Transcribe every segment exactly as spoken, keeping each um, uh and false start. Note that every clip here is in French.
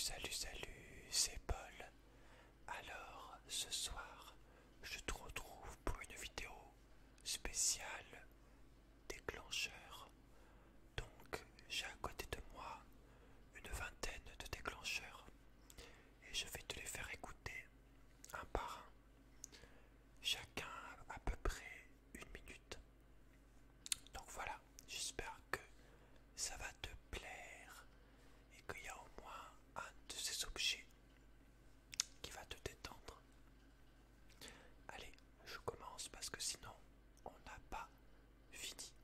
salut, salut, c'est Paul. Alors, ce soir, je te retrouve pour une vidéo spéciale déclencheur. Donc, j'ai à côté de moi une vingtaine de déclencheurs et je vais te les faire écouter un par un. Chacun à peu près une minute. Donc voilà, j'espère que ça va te plaire et qu'il y a au moins un de ces objets qui va te détendre. Allez, je commence parce que sinon on n'a pas fini.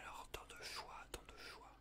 Alors tant de choix, tant de choix.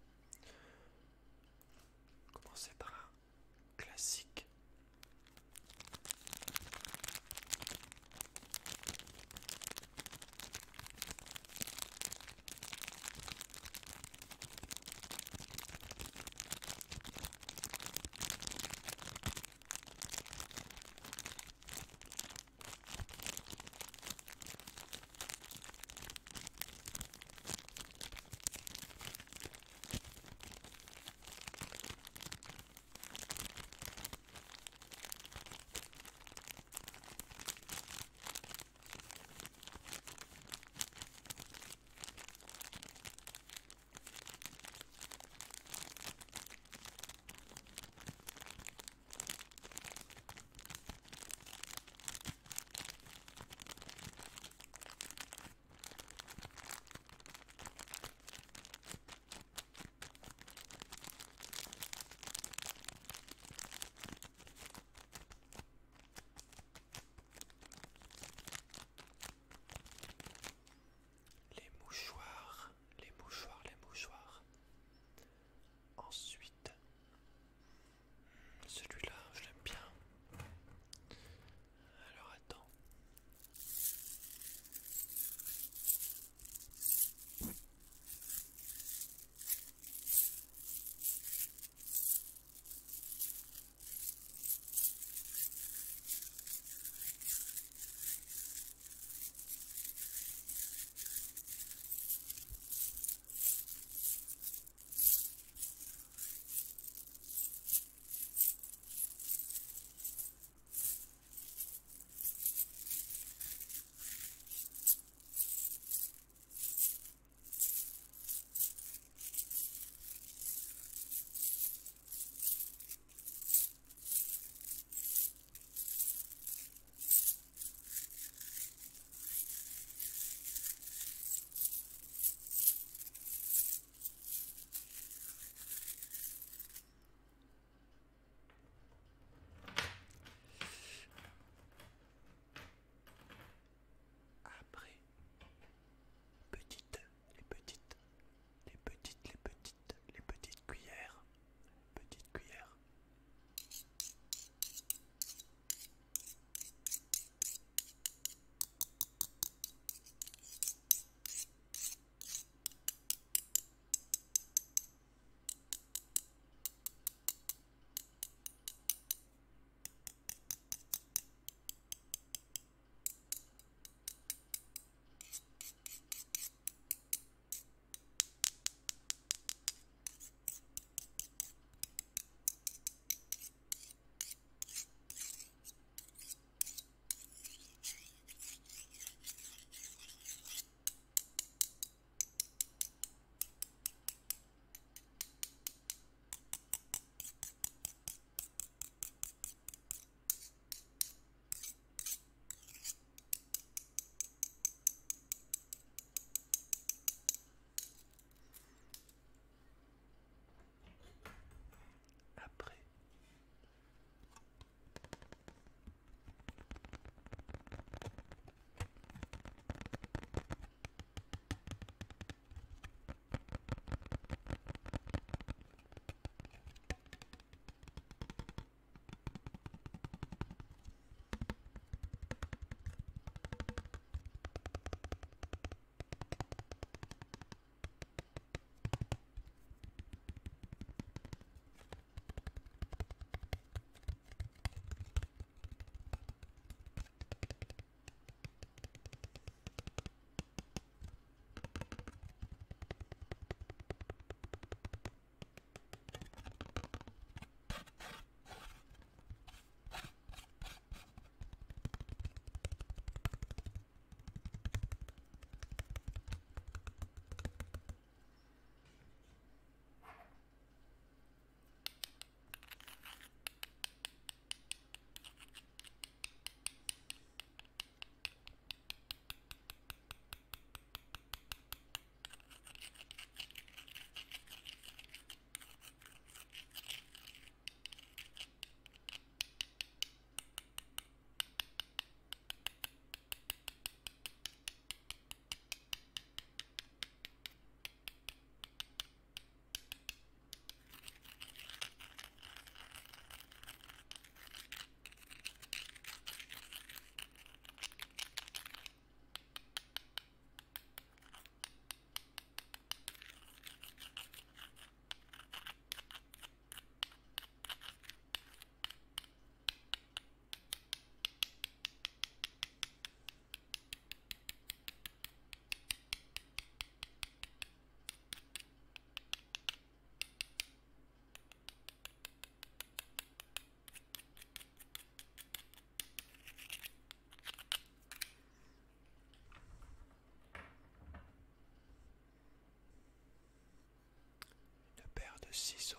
ciseaux.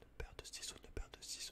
Ne perds de ciseaux, ne perds de ciseaux.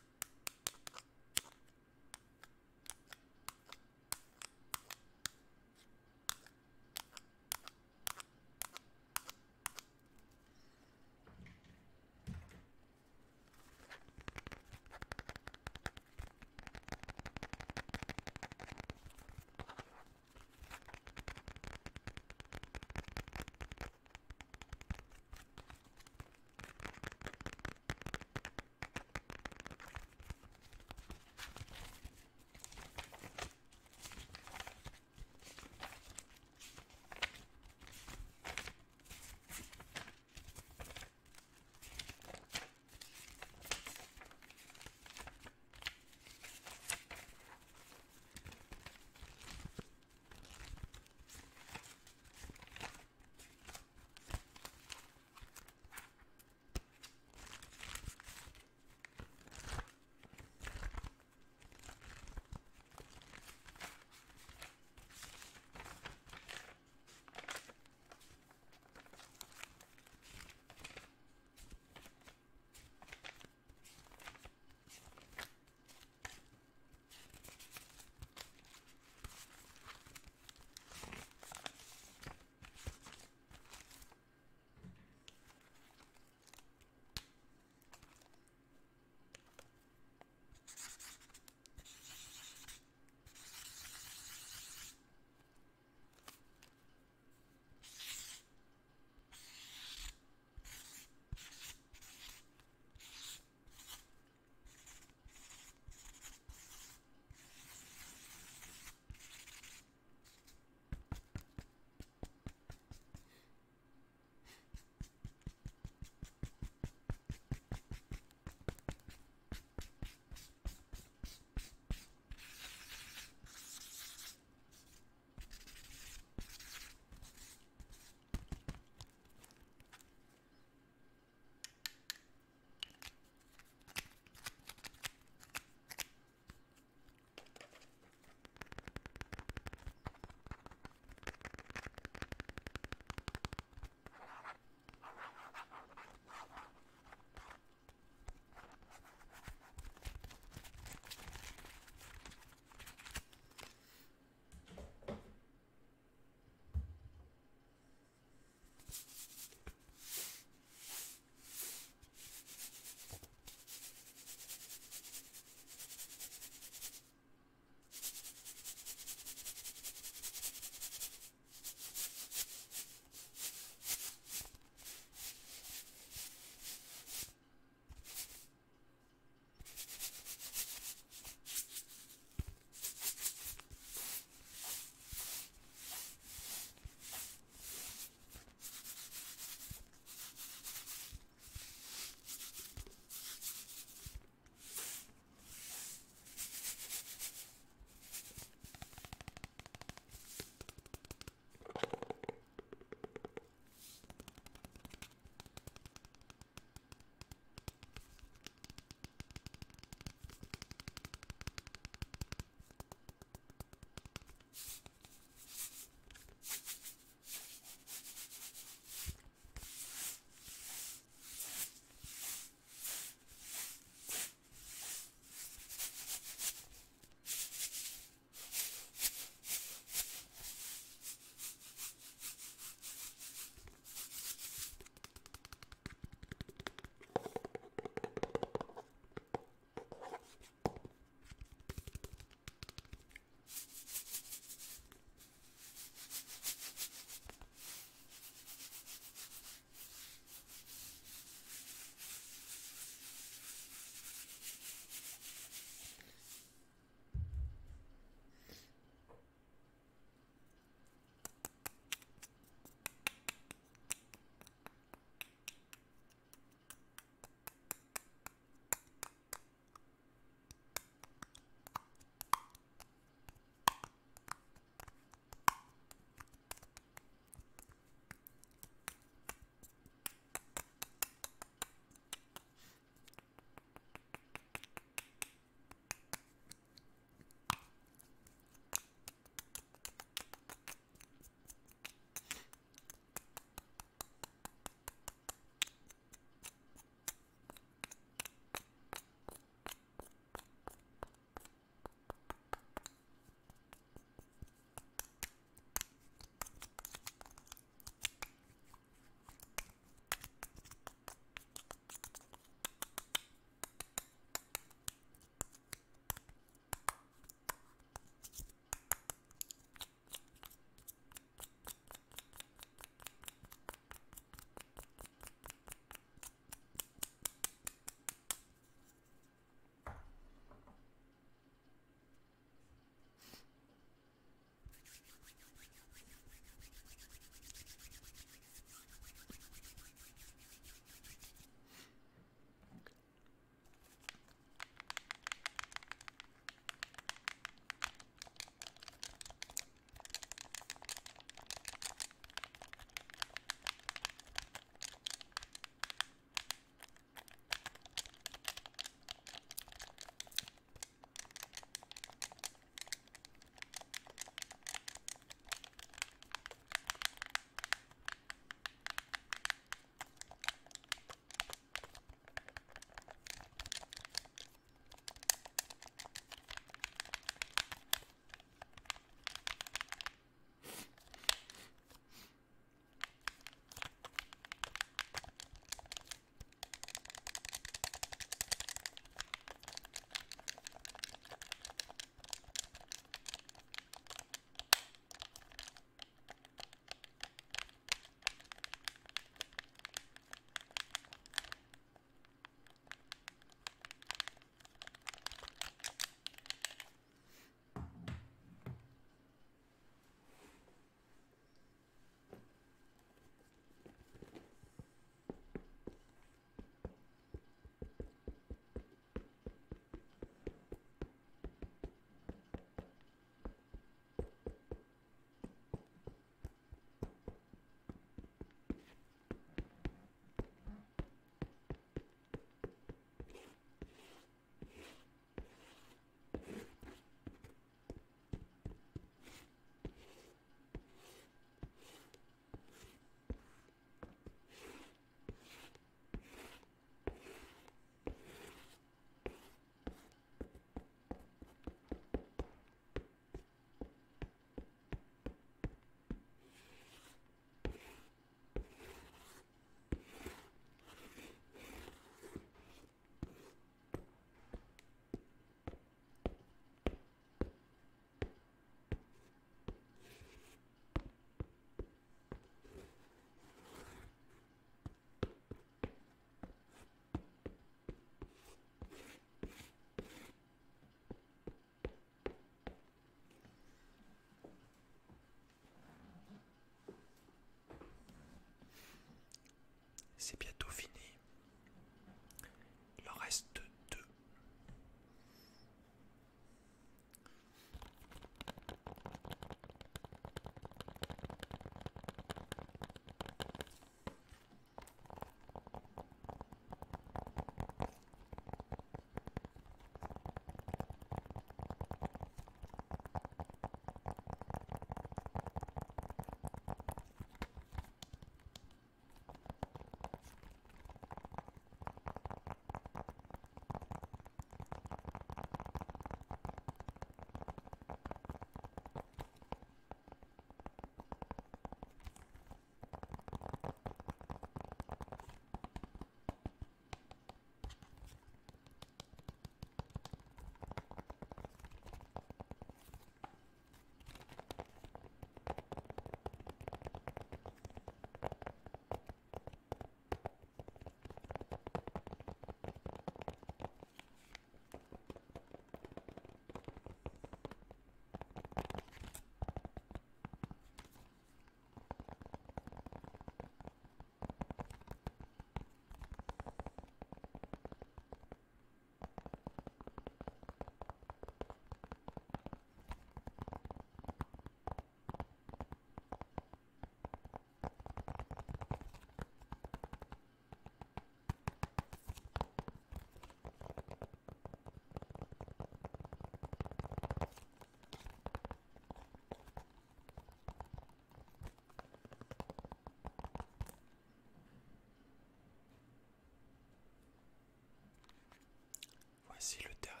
Voici le dernier.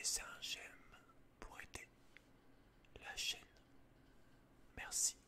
C'est un j'aime pour aider la chaîne. Merci.